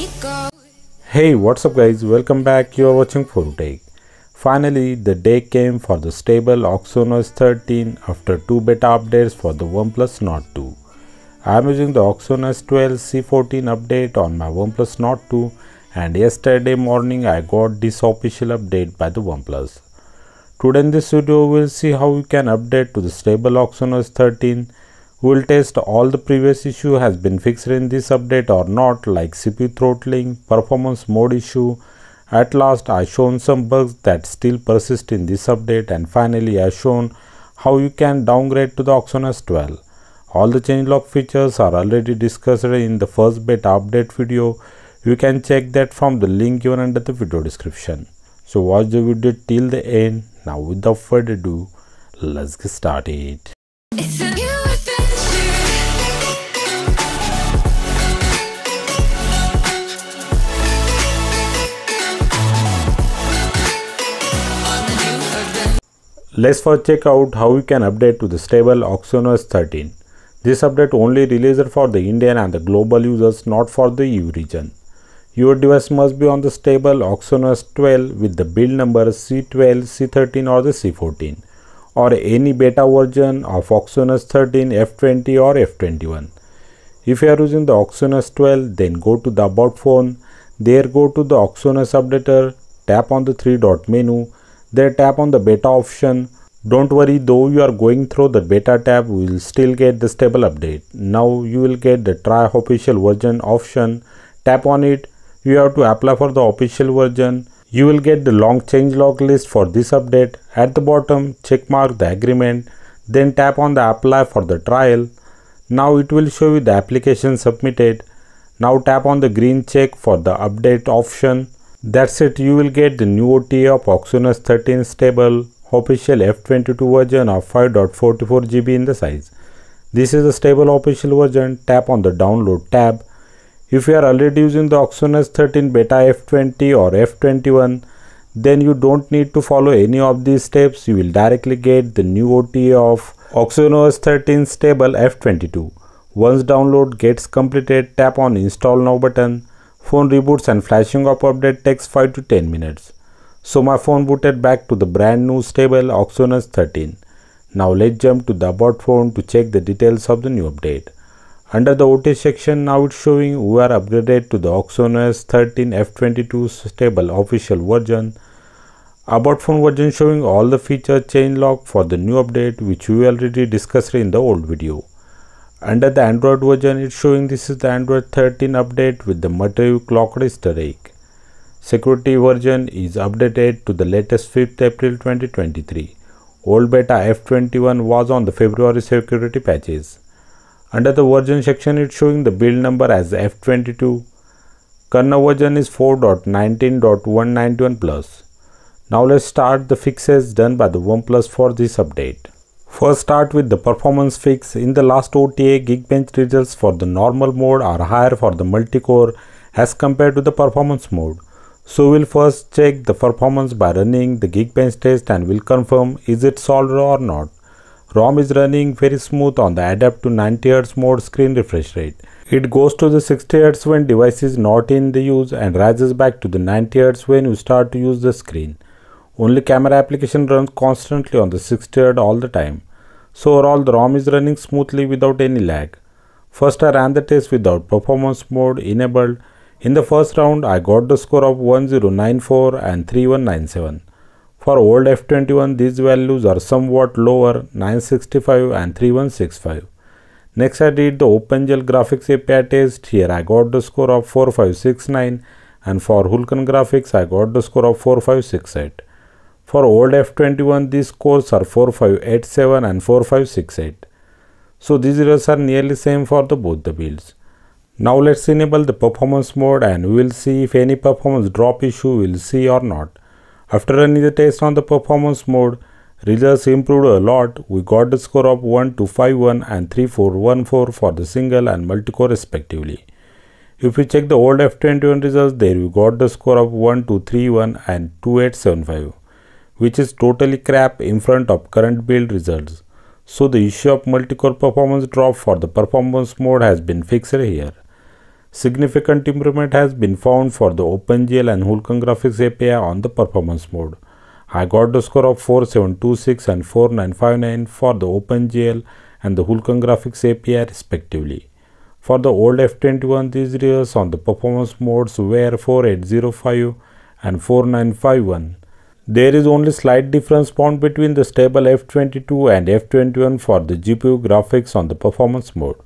Hey, what's up guys, welcome back. You are watching 4U Tech. Finally, the day came for the stable OxygenOS 13 after two beta updates for the OnePlus Nord 2. I am using the OxygenOS 12 C14 update on my OnePlus Nord 2 and yesterday morning I got this official update by the OnePlus. Today in this video we will see how you can update to the stable OxygenOS 13. We will test all the previous issue has been fixed in this update or not, like CPU throttling, performance mode issue. At last I shown some bugs that still persist in this update, and finally I shown how you can downgrade to the OxygenOS 12. All the changelog features are already discussed in the first beta update video. You can check that from the link given under the video description. So watch the video till the end. Now without further ado, let's get started. Let's first check out how you can update to the stable OxygenOS 13. This update only released for the Indian and the global users, not for the EU region. Your device must be on the stable OxygenOS 12 with the build number C12, C13 or the C14 or any beta version of OxygenOS 13, F20 or F21. If you are using the OxygenOS 12, then go to the About phone, there go to the OxygenOS updater, tap on the three-dot menu. They tap on the beta option. Don't worry, though you are going through the beta tab, we will still get the stable update. Now you will get the try official version option. Tap on it. You have to apply for the official version. You will get the long changelog list for this update. At the bottom, check mark the agreement. Then tap on the apply for the trial. Now it will show you the application submitted. Now tap on the green check for the update option. That's it, you will get the new OTA of OxygenOS 13 stable official F22 version of 5.44 GB in the size. This is the stable official version. Tap on the download tab. If you are already using the OxygenOS 13 beta F20 or F21, then you don't need to follow any of these steps. You will directly get the new OTA of OxygenOS 13 stable F22. Once download gets completed, tap on install now button. Phone reboots and flashing up update takes 5 to 10 minutes. So my phone booted back to the brand new stable OxygenOS 13. Now let's jump to the About phone to check the details of the new update. Under the OTA section, now it's showing we are upgraded to the OxygenOS 13 F22 stable official version. About phone version showing all the feature changelog for the new update, which we already discussed in the old video. Under the Android version, it's showing this is the Android 13 update with the material clock register egg. Security version is updated to the latest 5th April 2023. Old beta F21 was on the February security patches. Under the version section, it's showing the build number as F22. Kernel version is 4.19.191+. Now let's start the fixes done by the OnePlus for this update. First, start with the performance fix. In the last OTA, Geekbench results for the normal mode are higher for the multi-core as compared to the performance mode. So we'll first check the performance by running the Geekbench test and we'll confirm is it solved or not. ROM is running very smooth on the adapt to 90Hz mode screen refresh rate. It goes to the 60Hz when device is not in the use and rises back to the 90Hz when you start to use the screen. Only camera application runs constantly on the 60Hz all the time. So overall the ROM is running smoothly without any lag. First I ran the test without performance mode enabled. In the first round I got the score of 1094 and 3197. For old F21 these values are somewhat lower, 965 and 3165. Next I did the OpenGL graphics API test. Here I got the score of 4569 and for Vulkan graphics I got the score of 4568. For old F21, these scores are 4587 and 4568. So these results are nearly same for the both the builds. Now let's enable the performance mode and we will see if any performance drop issue we will see or not. After running the test on the performance mode, results improved a lot. We got the score of 1251 and 3414 for the single and multi-core respectively. If we check the old F21 results, there we got the score of 1231 and 2875. Which is totally crap in front of current build results. So the issue of multi-core performance drop for the performance mode has been fixed here. Significant improvement has been found for the OpenGL and Vulkan graphics API on the performance mode. I got the score of 4726 and 4959 for the OpenGL and the Vulkan graphics API respectively. For the old F21, these results on the performance modes were 4805 and 4951. There is only slight difference found between the stable F22 and F21 for the GPU graphics on the performance mode.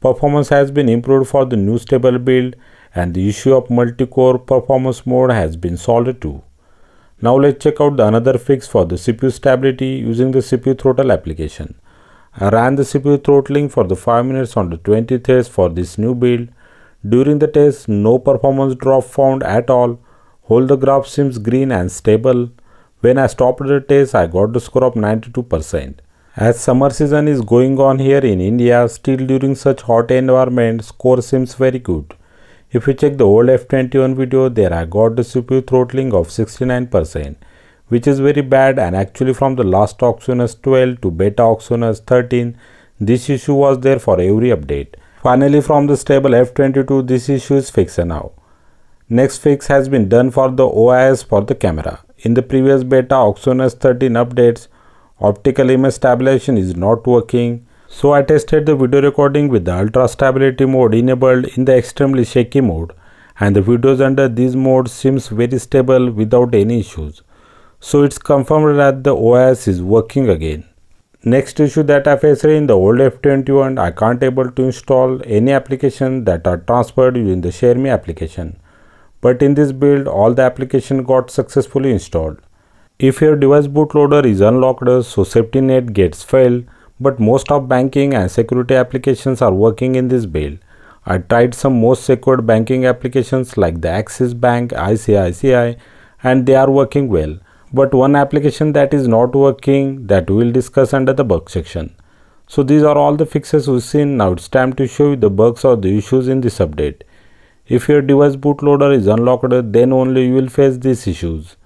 Performance has been improved for the new stable build, and the issue of multi-core performance mode has been solved too. Now let's check out the another fix for the CPU stability using the CPU throttle application. I ran the CPU throttling for the 5 minutes on the 20 threads for this new build. During the test, no performance drop found at all. All the graph seems green and stable. When I stopped the test, I got the score of 92%. As summer season is going on here in India, still during such hot environment, score seems very good. If you check the old F21 video, there I got the CPU throttling of 69%. Which is very bad, and actually from the last OxygenOS 12 to beta OxygenOS 13, this issue was there for every update. Finally, from the stable F22, this issue is fixed now. Next fix has been done for the OIS for the camera. In the previous beta OxygenOS 13 updates, optical image stabilization is not working. So I tested the video recording with the ultra stability mode enabled in the extremely shaky mode, and the videos under these modes seems very stable without any issues. So it's confirmed that the OIS is working again. Next issue that I faced in the old F21, I can't able to install any application that are transferred using the ShareMe application. But in this build, all the application got successfully installed. If your device bootloader is unlocked, so SafetyNet gets failed, but most of banking and security applications are working in this build. I tried some most secured banking applications like the Axis Bank, ICICI, and they are working well. But one application that is not working, that we will discuss under the bug section. So these are all the fixes we've seen. Now it's time to show you the bugs or the issues in this update. If your device bootloader is unlocked, then only you will face these issues.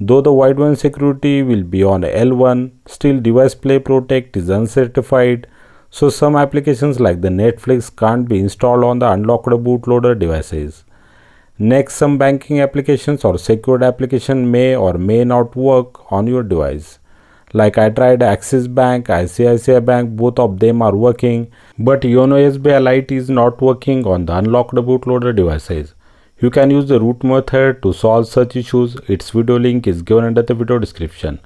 Though the Widevine security will be on L1, still device play protect is uncertified. So some applications like the Netflix can't be installed on the unlocked bootloader devices. Next, some banking applications or secured application may or may not work on your device. Like I tried Axis Bank, ICICI Bank, both of them are working, but Yono SBI Lite is not working on the unlocked bootloader devices. You can use the root method to solve such issues. Its video link is given under the video description.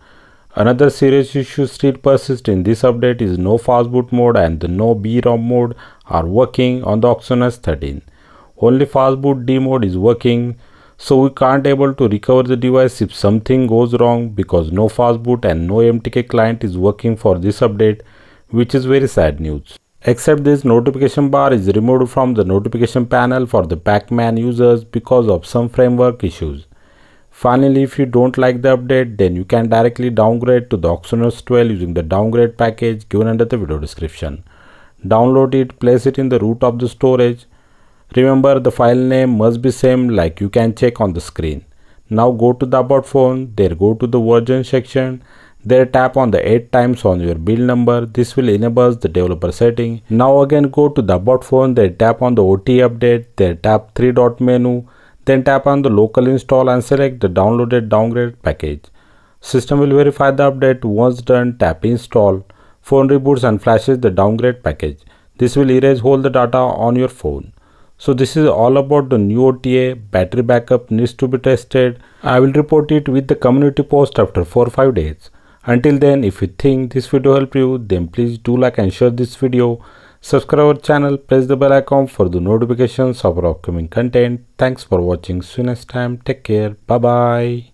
Another serious issue still persists in this update is no fastboot mode and the no BROM mode are working on the OxygenOS 13. Only fastboot D mode is working, so we can't able to recover the device if something goes wrong because no fastboot and no MTK client is working for this update, which is very sad news. Except this notification bar is removed from the notification panel for the Pac-Man users because of some framework issues. Finally, if you don't like the update, then you can directly downgrade to the OxygenOS 12 using the downgrade package given under the video description. Download it, place it in the root of the storage. Remember, the file name must be same like you can check on the screen. Now go to the about phone, there go to the version section, there tap on the 8 times on your build number. This will enable the developer setting. Now again go to the about phone, there tap on the OTA update, there tap 3-dot menu, then tap on the local install and select the downloaded downgrade package. System will verify the update. Once done, tap install. Phone reboots and flashes the downgrade package. This will erase all the data on your phone. So this is all about the new OTA. Battery backup needs to be tested. I will report it with the community post after 4-5 days. Until then, if you think this video helped you, then please do like and share this video. Subscribe our channel, press the bell icon for the notifications of our upcoming content. Thanks for watching. See you next time. Take care. Bye bye.